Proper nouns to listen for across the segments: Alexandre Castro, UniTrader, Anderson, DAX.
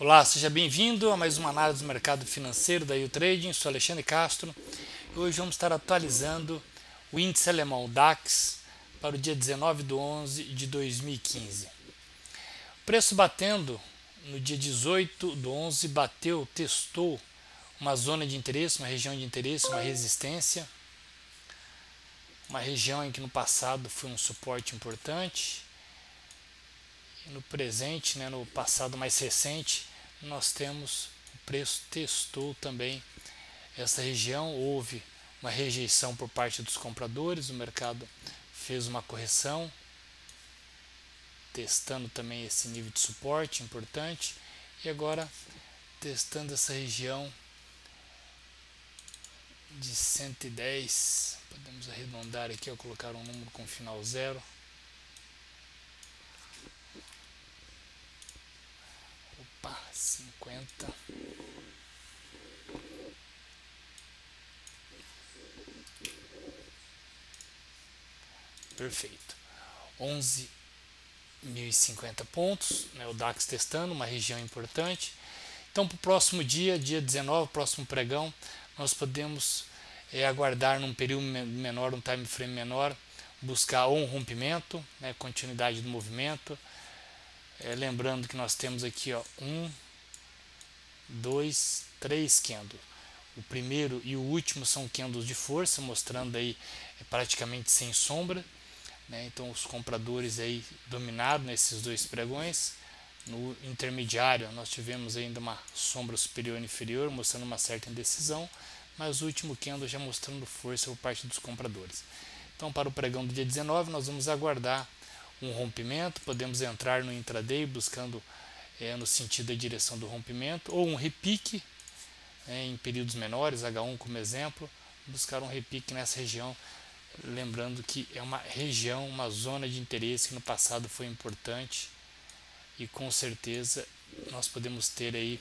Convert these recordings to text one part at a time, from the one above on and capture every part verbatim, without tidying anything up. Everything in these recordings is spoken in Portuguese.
Olá, seja bem-vindo a mais uma análise do mercado financeiro da UniTrader. Sou Alexandre Castro. Hoje vamos estar atualizando o índice alemão DAX para o dia dezenove de onze de dois mil e quinze. O preço batendo no dia dezoito do onze, bateu, testou uma zona de interesse, uma região de interesse, uma resistência, uma região em que no passado foi um suporte importante. No presente, né, no passado mais recente, nós temos o preço testou também essa região, houve uma rejeição por parte dos compradores, o mercado fez uma correção, testando também esse nível de suporte importante e agora testando essa região de cento e dez, podemos arredondar aqui, ó, colocar um número com final zero. cinquenta. Perfeito. onze mil e cinquenta pontos, né, o DAX testando uma região importante. Então, para o próximo dia, dia dezenove, próximo pregão, nós podemos é, aguardar num período menor, um time frame menor, buscar ou um rompimento, né, continuidade do movimento. É, lembrando que nós temos aqui, ó, um, dois, três candles. O primeiro e o último são candles de força, mostrando aí é, praticamente sem sombra, né? Então os compradores aí dominaram nesses dois pregões. No intermediário nós tivemos ainda uma sombra superior e inferior, mostrando uma certa indecisão, mas o último candle já mostrando força por parte dos compradores. Então para o pregão do dia dezenove nós vamos aguardar um rompimento, podemos entrar no intraday buscando é, no sentido da direção do rompimento, ou um repique, é, em períodos menores, agá um como exemplo, buscar um repique nessa região, lembrando que é uma região, uma zona de interesse que no passado foi importante e com certeza nós podemos ter aí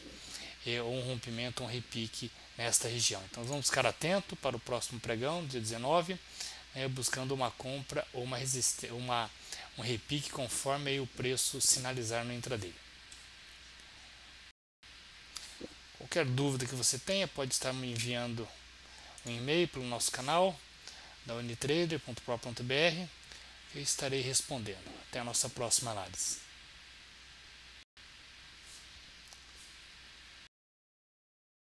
é, um rompimento, um repique nesta região. Então vamos ficar atento para o próximo pregão, dia dezenove, é, buscando uma compra ou uma resistência, uma um repique conforme aí o preço sinalizar no intraday. Qualquer dúvida que você tenha, pode estar me enviando um e-mail pelo nosso canal da unitrader ponto pro ponto br, eu estarei respondendo. Até a nossa próxima análise.